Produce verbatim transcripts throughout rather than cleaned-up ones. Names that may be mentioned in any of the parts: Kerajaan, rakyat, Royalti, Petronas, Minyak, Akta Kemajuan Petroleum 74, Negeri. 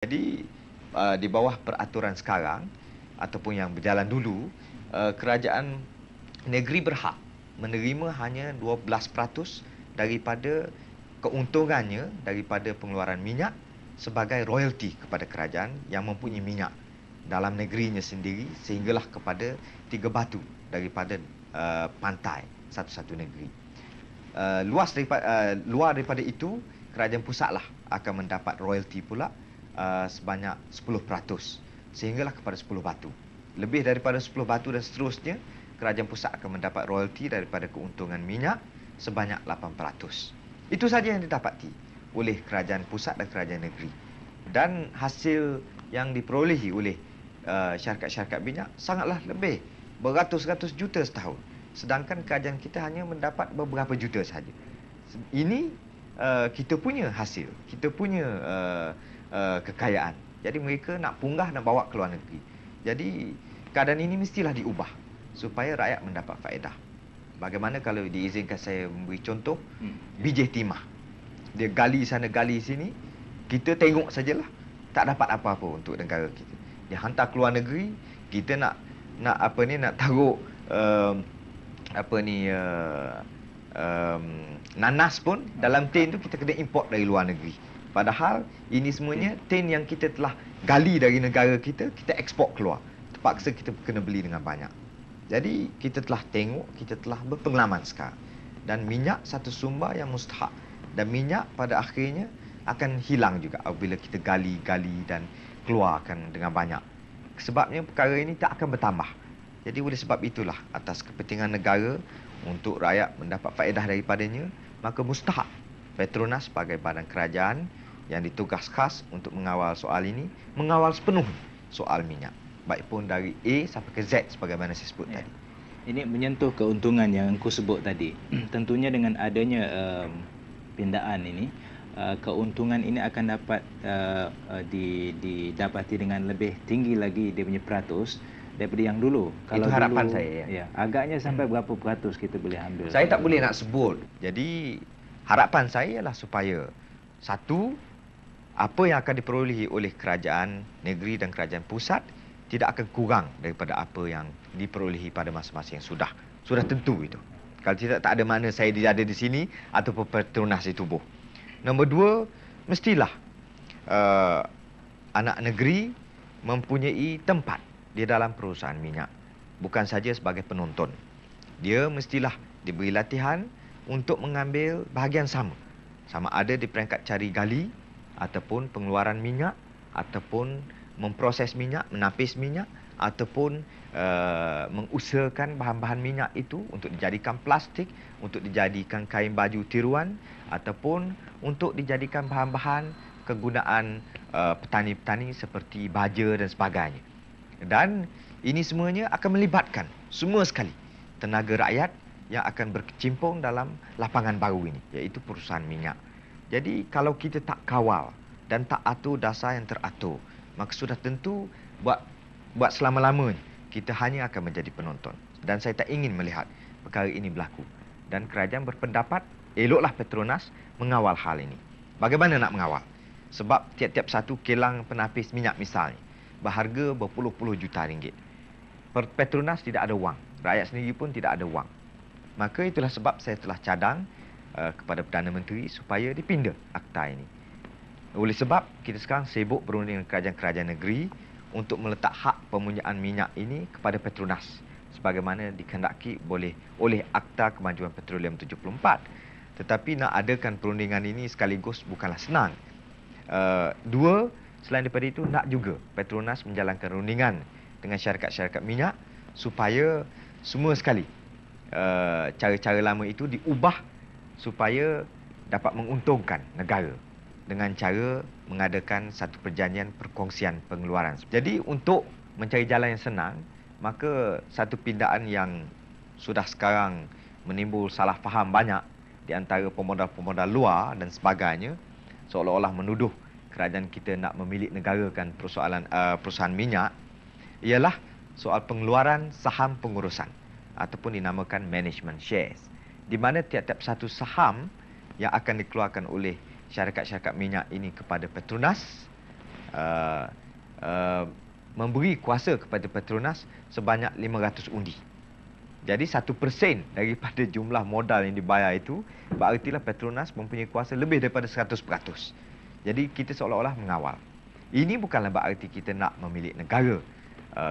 Jadi uh, di bawah peraturan sekarang ataupun yang berjalan dulu, uh, kerajaan negeri berhak menerima hanya dua belas peratus daripada keuntungannya daripada pengeluaran minyak sebagai royalti kepada kerajaan yang mempunyai minyak dalam negerinya sendiri sehinggalah kepada tiga batu daripada uh, pantai satu-satu negeri. Uh, luas daripada, uh, luar daripada itu, kerajaan pusatlah akan mendapat royalti pula Uh, sebanyak sepuluh peratus sehinggalah kepada sepuluh batu. Lebih daripada sepuluh batu dan seterusnya, kerajaan pusat akan mendapat royalti daripada keuntungan minyak sebanyak lapan peratus. Itu saja yang didapati oleh kerajaan pusat dan kerajaan negeri. Dan hasil yang diperolehi oleh uh, syarikat-syarikat minyak sangatlah lebih, beratus-ratus juta setahun. Sedangkan kerajaan kita hanya mendapat beberapa juta sahaja. Ini uh, kita punya hasil, kita punya uh, Uh, kekayaan. Jadi mereka nak punggah dan bawa ke luar negeri. Jadi keadaan ini mestilah diubah supaya rakyat mendapat faedah. Bagaimana kalau diizinkan saya memberi contoh, hmm. B J Timah. Dia gali sana gali sini, kita tengok sajalah, tak dapat apa-apa untuk negara kita. Dia hantar ke luar negeri, kita nak nak apa ni nak taruh um, apa ni uh, um, nanas pun dalam tin tu kita kena import dari luar negeri. Padahal ini semuanya tin yang kita telah gali dari negara kita, kita ekspor keluar. Terpaksa kita kena beli dengan banyak. Jadi kita telah tengok, kita telah berpengalaman sekarang. Dan minyak satu sumber yang mustahak. Dan minyak pada akhirnya akan hilang juga apabila kita gali-gali dan keluarkan dengan banyak. Sebabnya perkara ini tak akan bertambah. Jadi oleh sebab itulah atas kepentingan negara untuk rakyat mendapat faedah daripadanya, maka mustahak Petronas sebagai badan kerajaan yang ditugas khas untuk mengawal soal ini, mengawal sepenuhnya soal minyak, baik pun dari A sampai ke Z sebagaimana saya sebut ya. Tadi. Ini menyentuh keuntungan yang aku sebut tadi. Tentunya dengan adanya um, pindaan ini, uh, keuntungan ini akan dapat uh, uh, didapati dengan lebih tinggi lagi dia punya peratus daripada yang dulu. Kalau itu harapan dulu, saya. Ya. Ya, agaknya sampai hmm. berapa peratus kita boleh ambil? Saya tak boleh nak sebut. Jadi harapan saya ialah supaya satu, apa yang akan diperolehi oleh kerajaan negeri dan kerajaan pusat tidak akan kurang daripada apa yang diperolehi pada masa-masa yang sudah. Sudah tentu itu. Kalau tidak, tak ada mana saya ada di sini ataupun Petronas di tubuh. Nombor dua, mestilah uh, anak negeri mempunyai tempat di dalam perusahaan minyak. Bukan saja sebagai penonton. Dia mestilah diberi latihan untuk mengambil bahagian sama. Sama ada di peringkat cari gali, ataupun pengeluaran minyak, ataupun memproses minyak, menapis minyak, ataupun uh, mengusahakan bahan-bahan minyak itu untuk dijadikan plastik, untuk dijadikan kain baju tiruan, ataupun untuk dijadikan bahan-bahan kegunaan uh, petani-petani seperti baja dan sebagainya. Dan ini semuanya akan melibatkan semua sekali tenaga rakyat yang akan berkecimpung dalam lapangan baru ini, iaitu perusahaan minyak. Jadi kalau kita tak kawal dan tak atur dasar yang teratur, maka sudah tentu buat buat selama-lamanya kita hanya akan menjadi penonton. Dan saya tak ingin melihat perkara ini berlaku. Dan kerajaan berpendapat eloklah Petronas mengawal hal ini. Bagaimana nak mengawal? Sebab tiap-tiap satu kilang penapis minyak misalnya berharga berpuluh-puluh juta ringgit. Petronas tidak ada wang, rakyat sendiri pun tidak ada wang. Maka itulah sebab saya telah cadang uh, kepada Perdana Menteri supaya dipinda akta ini. Oleh sebab kita sekarang sibuk berunding dengan kerajaan-kerajaan negeri untuk meletak hak pemunyaan minyak ini kepada Petronas sebagaimana dikehendaki boleh oleh Akta Kemajuan Petroleum tujuh puluh empat. Tetapi nak adakan perundingan ini sekaligus bukanlah senang. Uh, dua, selain daripada itu nak juga Petronas menjalankan rundingan dengan syarikat-syarikat minyak supaya semua sekali cara-cara uh, lama itu diubah supaya dapat menguntungkan negara dengan cara mengadakan satu perjanjian perkongsian pengeluaran. Jadi untuk mencari jalan yang senang, maka satu pindaan yang sudah sekarang menimbul salah faham banyak di antara pemodal-pemodal luar dan sebagainya, seolah-olah menuduh kerajaan kita nak memilik negarakan persoalan uh, perusahaan minyak, ialah soal pengeluaran saham pengurusan ataupun dinamakan management shares, di mana tiap-tiap satu saham yang akan dikeluarkan oleh syarikat-syarikat minyak ini kepada Petronas uh, uh, memberi kuasa kepada Petronas sebanyak lima ratus undi. Jadi satu persen daripada jumlah modal yang dibayar itu berartilah Petronas mempunyai kuasa lebih daripada seratus peratus. Jadi kita seolah-olah mengawal. Ini bukanlah berarti kita nak memilik negara.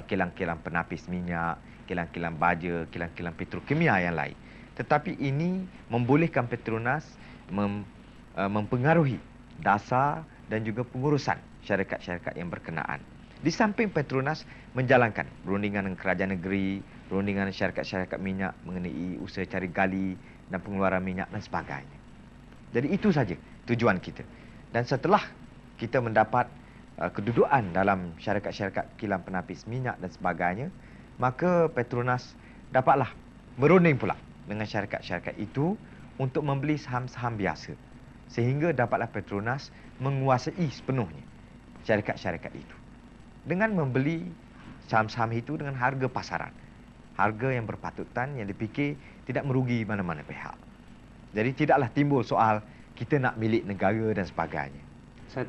Kilang-kilang uh, penapis minyak, kilang-kilang baja, kilang-kilang petrokimia yang lain. Tetapi ini membolehkan Petronas mem, uh, mempengaruhi dasar dan juga pengurusan syarikat-syarikat yang berkenaan. Di samping Petronas menjalankan perundingan dengan kerajaan negeri, perundingan dengan syarikat-syarikat minyak mengenai usaha cari gali dan pengeluaran minyak dan sebagainya. Jadi itu saja tujuan kita. Dan setelah kita mendapat uh, kedudukan dalam syarikat-syarikat kilang penapis minyak dan sebagainya, maka Petronas dapatlah berunding pula dengan syarikat-syarikat itu untuk membeli saham-saham biasa. Sehingga dapatlah Petronas menguasai sepenuhnya syarikat-syarikat itu. Dengan membeli saham-saham itu dengan harga pasaran. Harga yang berpatutan yang dipikir tidak merugi mana-mana pihak. Jadi tidaklah timbul soal kita nak milik negara dan sebagainya.